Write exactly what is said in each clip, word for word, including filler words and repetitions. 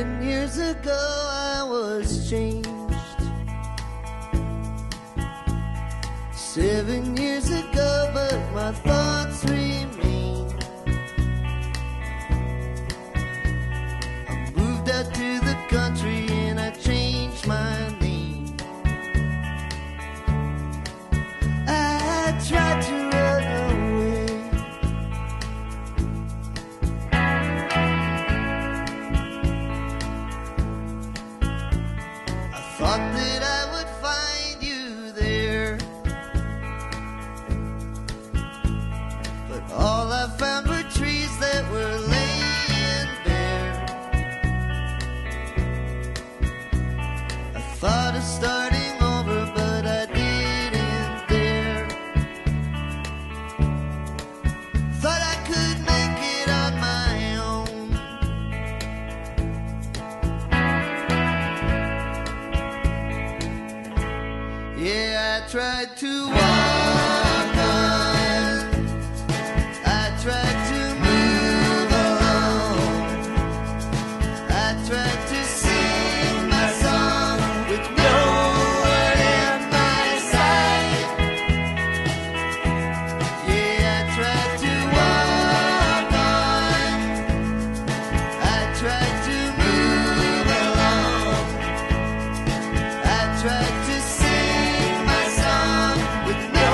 Seven years ago I was changed. Seven years ago, but my thoughts remain. I moved out to the country and I changed my name. I tried to run away. I thought that I would find you there, but all I found were trees that were laying bare. I thought of starting over, but I didn't dare. Thought I could make it on my own. Yeah, I tried to walk on, I tried to move along, I tried to sing my song with no one at my side. Yeah, I tried to walk on, I tried to move along, I tried to sing my song with no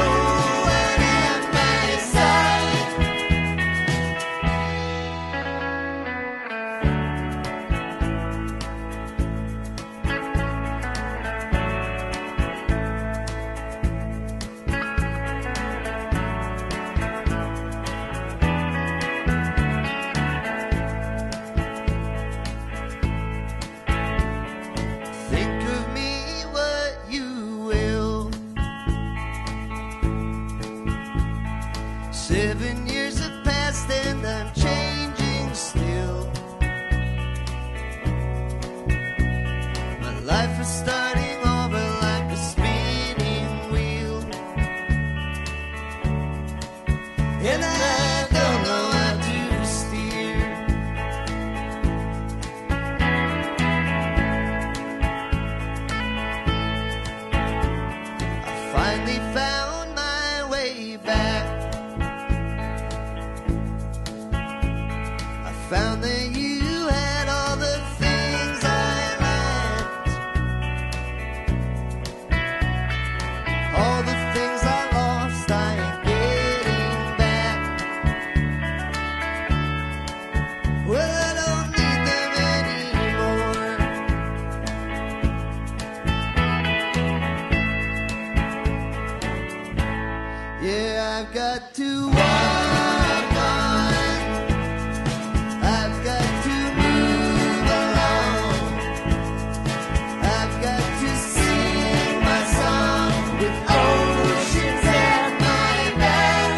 one at my side. Think of me what you will. Seven years have passed and I'm changing still. My life is starting over like a spinning wheel. And I don't know how to steer. Finally found my way back. I found that you had all the things I lacked, all the things I lost I am getting back. Well, I don't need them anymore. Yeah, I've got to walk on, I've got to move along, I've got to sing my song with oceans at my back.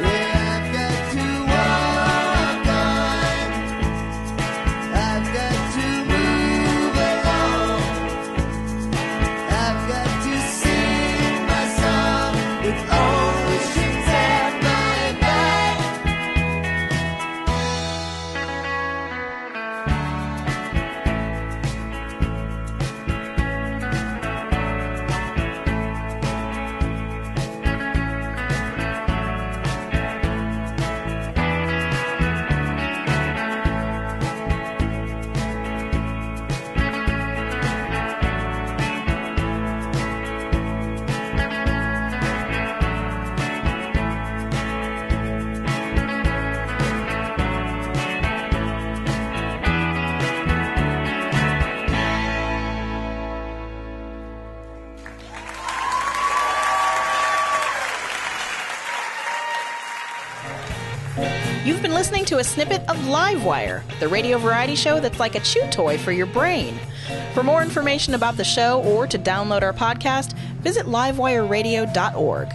Yeah, I've got to walk on, I've got to move along, I've got to sing my song with oceans at my back. You've been listening to a snippet of Live Wire, the radio variety show that's like a chew toy for your brain. For more information about the show or to download our podcast, visit live wire radio dot org.